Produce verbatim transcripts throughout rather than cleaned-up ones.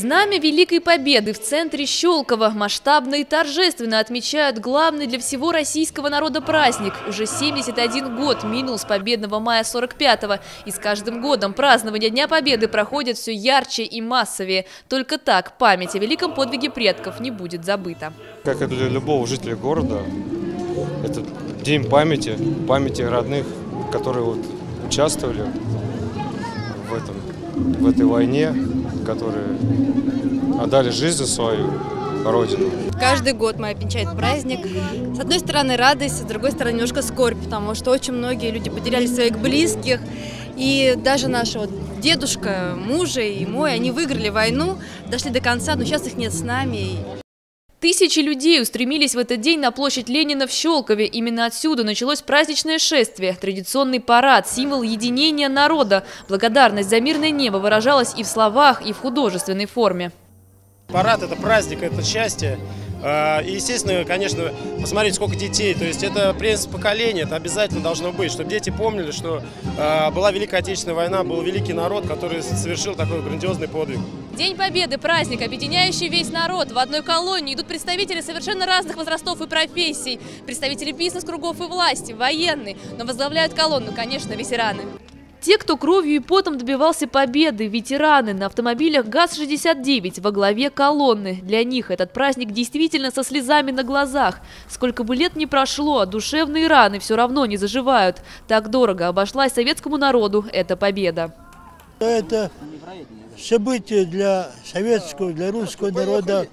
Знамя Великой Победы в центре Щелкова масштабно и торжественно отмечают главный для всего российского народа праздник. Уже семьдесят один год минул с победного мая сорок пятого, и с каждым годом празднование Дня Победы проходит все ярче и массовее. Только так память о великом подвиге предков не будет забыта. Как и для любого жителя города, это день памяти, памяти родных, которые вот участвовали в, этом, в этой войне, которые отдали жизнь за свою родину. Каждый год мы отмечаем праздник. С одной стороны радость, с другой стороны немножко скорбь, потому что очень многие люди потеряли своих близких. И даже наши вот дедушка, мужа и мой, они выиграли войну, дошли до конца, но сейчас их нет с нами. Тысячи людей устремились в этот день на площадь Ленина в Щелкове. Именно отсюда началось праздничное шествие, традиционный парад, символ единения народа. Благодарность за мирное небо выражалась и в словах, и в художественной форме. Парад – это праздник, это счастье. И, естественно, конечно, посмотреть, сколько детей. То есть это принцип поколения, это обязательно должно быть, чтобы дети помнили, что была Великая Отечественная война, был великий народ, который совершил такой грандиозный подвиг. День Победы – праздник, объединяющий весь народ. В одной колонии идут представители совершенно разных возрастов и профессий, представители бизнес-кругов и власти, военные. Но возглавляют колонну, конечно, ветераны. Те, кто кровью и потом добивался победы, ветераны на автомобилях ГАЗ шестьдесят девять во главе колонны. Для них этот праздник действительно со слезами на глазах. Сколько бы лет ни прошло, душевные раны все равно не заживают. Так дорого обошлась советскому народу эта победа. Это событие для советского, для русского народа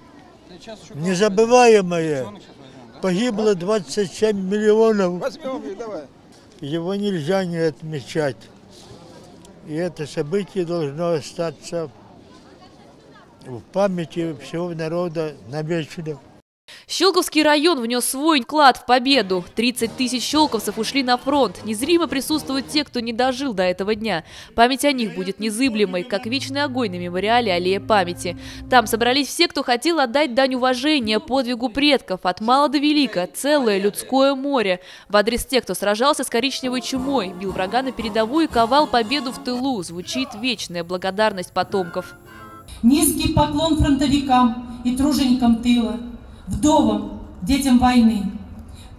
незабываемое. Погибло двадцать семь миллионов. Его нельзя не отмечать. И это событие должно остаться в памяти всего народа навечно. Щелковский район внес свой вклад в победу. тридцать тысяч щелковцев ушли на фронт. Незримо присутствуют те, кто не дожил до этого дня. Память о них будет незыблемой, как вечный огонь на мемориале «Аллея памяти». Там собрались все, кто хотел отдать дань уважения подвигу предков. От мала до велика целое людское море. В адрес тех, кто сражался с коричневой чумой, бил врага на передовой и ковал победу в тылу, звучит вечная благодарность потомков. Низкий поклон фронтовикам и труженикам тыла. Вдовам, детям войны.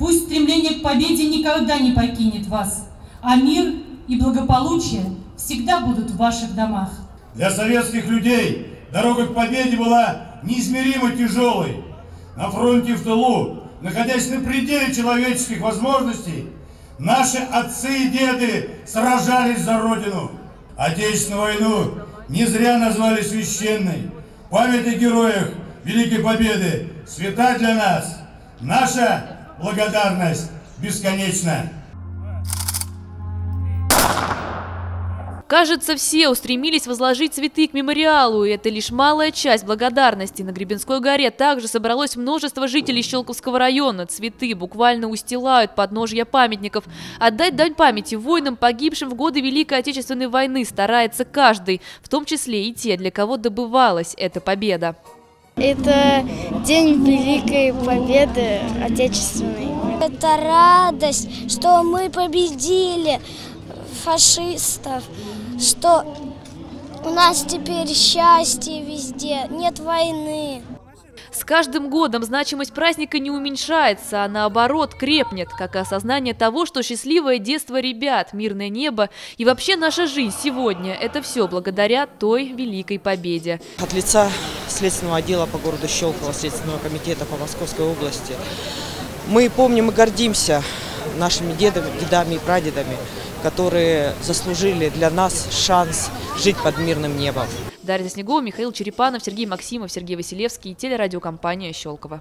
Пусть стремление к победе никогда не покинет вас, а мир и благополучие всегда будут в ваших домах. Для советских людей дорога к победе была неизмеримо тяжелой. На фронте и в тылу, находясь на пределе человеческих возможностей, наши отцы и деды сражались за Родину. Отечественную войну не зря назвали священной. Память о героях Великой Победы свята для нас. Наша благодарность бесконечна. Кажется, все устремились возложить цветы к мемориалу, и это лишь малая часть благодарности. На Гребенской горе также собралось множество жителей Щелковского района. Цветы буквально устилают подножья памятников. Отдать дань памяти воинам, погибшим в годы Великой Отечественной войны, старается каждый, в том числе и те, для кого добывалась эта победа. Это день Великой Победы Отечественной. Это радость, что мы победили фашистов, что у нас теперь счастье везде, нет войны. С каждым годом значимость праздника не уменьшается, а наоборот крепнет, как и осознание того, что счастливое детство ребят, мирное небо и вообще наша жизнь сегодня – это все благодаря той Великой Победе. От лица Следственного отдела по городу Щелково, Следственного комитета по Московской области мы помним и гордимся нашими дедами, дедами и прадедами, которые заслужили для нас шанс жить под мирным небом. Дарья Снегова, Михаил Черепанов, Сергей Максимов, Сергей Василевский, телерадиокомпания «Щелково».